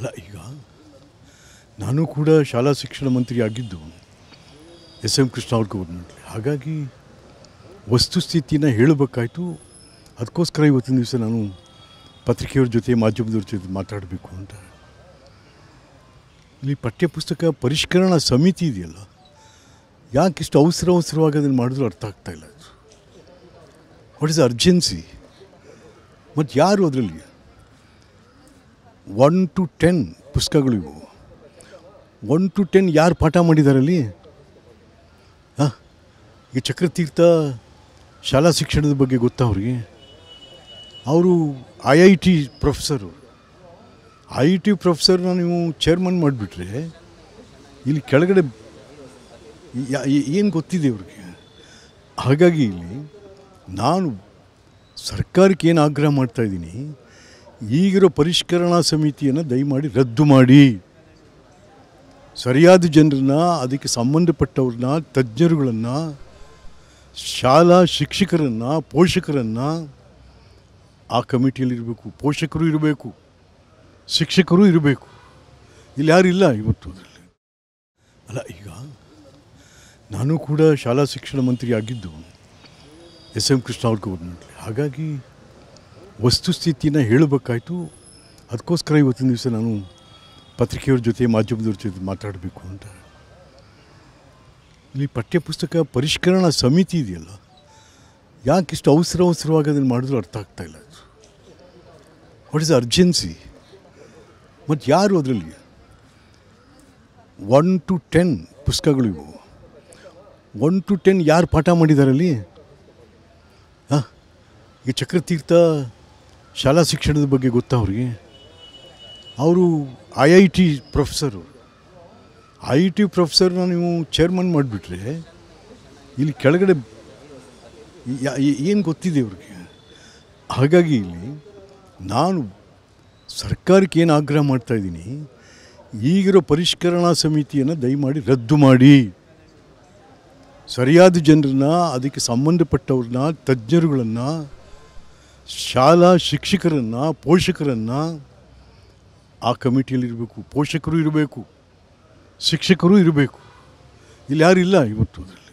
ಅಲ್ಲ ಈಗ ನಾನು ಕೂಡ ಶಾಲಾ ಶಿಕ್ಷಣ ಮಂತ್ರಿಯಾಗಿದ್ದು ಎಸ್.ಎಂ. ಕೃಷ್ಣವ್ರ ಗೌರ್ಮೆಂಟ್ಲಿ. ಹಾಗಾಗಿ ವಸ್ತುಸ್ಥಿತಿಯನ್ನು ಹೇಳಬೇಕಾಯಿತು. ಅದಕ್ಕೋಸ್ಕರ ಇವತ್ತಿನ ದಿವಸ ನಾನು ಪತ್ರಿಕೆಯವ್ರ ಜೊತೆ ಮಾಧ್ಯಮದವ್ರ ಜೊತೆ ಮಾತಾಡಬೇಕು ಅಂತ. ಇಲ್ಲಿ ಪಠ್ಯಪುಸ್ತಕ ಪರಿಷ್ಕರಣಾ ಸಮಿತಿ ಇದೆಯಲ್ಲ, ಯಾಕೆ ಇಷ್ಟು ಅವಸರವಾಗಿ ಅದನ್ನು ಮಾಡಿದ್ರು ಅರ್ಥ ಆಗ್ತಾಯಿಲ್ಲ. What is urgency? ಮತ್ತು ಯಾರು ಅದರಲ್ಲಿ 1 to 10 ಪುಸ್ತಕಗಳಿವು. 1 to 10 ಯಾರು ಪಾಠ ಮಾಡಿದಾರಲ್ಲಿ? ಹಾಂ, ಈ ಚಕ್ರತೀರ್ಥ ಶಾಲಾ ಶಿಕ್ಷಣದ ಬಗ್ಗೆ ಗೊತ್ತಾ ಅವ್ರಿಗೆ? ಅವರು IIT ಪ್ರೊಫೆಸರು. IIT ಪ್ರೊಫೆಸರ್ನ ನೀವು ಚೇರ್ಮನ್ ಮಾಡಿಬಿಟ್ರೆ ಇಲ್ಲಿ ಕೆಳಗಡೆ ಏನು ಗೊತ್ತಿದೆ ಅವ್ರಿಗೆ? ಹಾಗಾಗಿ ಇಲ್ಲಿ ನಾನು ಸರ್ಕಾರಕ್ಕೆ ಏನು ಆಗ್ರಹ ಮಾಡ್ತಾಯಿದ್ದೀನಿ, ಈಗಿರೋ ಪರಿಷ್ಕರಣಾ ಸಮಿತಿಯನ್ನು ದಯಮಾಡಿ ರದ್ದು ಮಾಡಿ, ಸರಿಯಾದ ಜನರನ್ನ, ಅದಕ್ಕೆ ಸಂಬಂಧಪಟ್ಟವ್ರನ್ನ, ತಜ್ಞರುಗಳನ್ನು, ಶಾಲಾ ಶಿಕ್ಷಕರನ್ನು, ಪೋಷಕರನ್ನು ಆ ಕಮಿಟಿಯಲ್ಲಿರಬೇಕು. ಪೋಷಕರು ಇರಬೇಕು, ಶಿಕ್ಷಕರು ಇರಬೇಕು. ಇಲ್ಲಿ ಯಾರಿಲ್ಲ ಇವತ್ತು ಅದರಲ್ಲಿ. ಅಲ್ಲ ಈಗ ನಾನು ಕೂಡ ಶಾಲಾ ಶಿಕ್ಷಣ ಮಂತ್ರಿಯಾಗಿದ್ದು ಎಸ್.ಎಂ. ಕೃಷ್ಣವ್ರ ಗೌರ್ಮೆಂಟ್ಲಿ. ಹಾಗಾಗಿ ವಸ್ತುಸ್ಥಿತಿಯನ್ನು ಹೇಳಬೇಕಾಯಿತು. ಅದಕ್ಕೋಸ್ಕರ ಇವತ್ತಿನ ದಿವಸ ನಾನು ಪತ್ರಿಕೆಯವ್ರ ಜೊತೆ ಮಾಧ್ಯಮದವ್ರ ಜೊತೆ ಮಾತಾಡಬೇಕು ಅಂತ. ಇಲ್ಲಿ ಪಠ್ಯಪುಸ್ತಕ ಪರಿಷ್ಕರಣಾ ಸಮಿತಿ ಇದೆಯಲ್ಲ, ಯಾಕೆ ಇಷ್ಟು ಅವಸರವಾಗಿ ಅದನ್ನು ಮಾಡಿದ್ರು ಅರ್ಥ ಆಗ್ತಾಯಿಲ್ಲ. What is urgency? ಮತ್ತು ಯಾರು ಅದರಲ್ಲಿ 1 to 10 ಪುಸ್ತಕಗಳಿವು. 1 to 10 ಯಾರು ಪಾಠ ಮಾಡಿದಾರಲ್ಲಿ? ಹಾಂ, ಈ ಚಕ್ರತೀರ್ಥ ಶಾಲಾ ಶಿಕ್ಷಣದ ಬಗ್ಗೆ ಗೊತ್ತಾ ಅವ್ರಿಗೆ? ಅವರು IIT ಪ್ರೊಫೆಸರು. IIT ಪ್ರೊಫೆಸರ್ನ ನೀವು ಚೇರ್ಮನ್ ಮಾಡಿಬಿಟ್ರೆ ಇಲ್ಲಿ ಕೆಳಗಡೆ ಏನು ಗೊತ್ತಿದೆ ಅವ್ರಿಗೆ? ಹಾಗಾಗಿ ಇಲ್ಲಿ ನಾನು ಸರ್ಕಾರಕ್ಕೆ ಏನು ಆಗ್ರಹ ಮಾಡ್ತಾಯಿದ್ದೀನಿ, ಈಗಿರೋ ಪರಿಷ್ಕರಣಾ ಸಮಿತಿಯನ್ನು ದಯಮಾಡಿ ರದ್ದು ಮಾಡಿ, ಸರಿಯಾದ ಜನರನ್ನ, ಅದಕ್ಕೆ ಸಂಬಂಧಪಟ್ಟವ್ರನ್ನ, ತಜ್ಞರುಗಳನ್ನು, ಶಾಲಾ ಶಿಕ್ಷಕರನ್ನು, ಪೋಷಕರನ್ನು ಆ ಕಮಿಟಿಯಲ್ಲಿರಬೇಕು. ಪೋಷಕರು ಇರಬೇಕು, ಶಿಕ್ಷಕರು ಇರಬೇಕು. ಇಲ್ಲಿ ಯಾರಿಲ್ಲ ಇವತ್ತು ಅದರಲ್ಲಿ.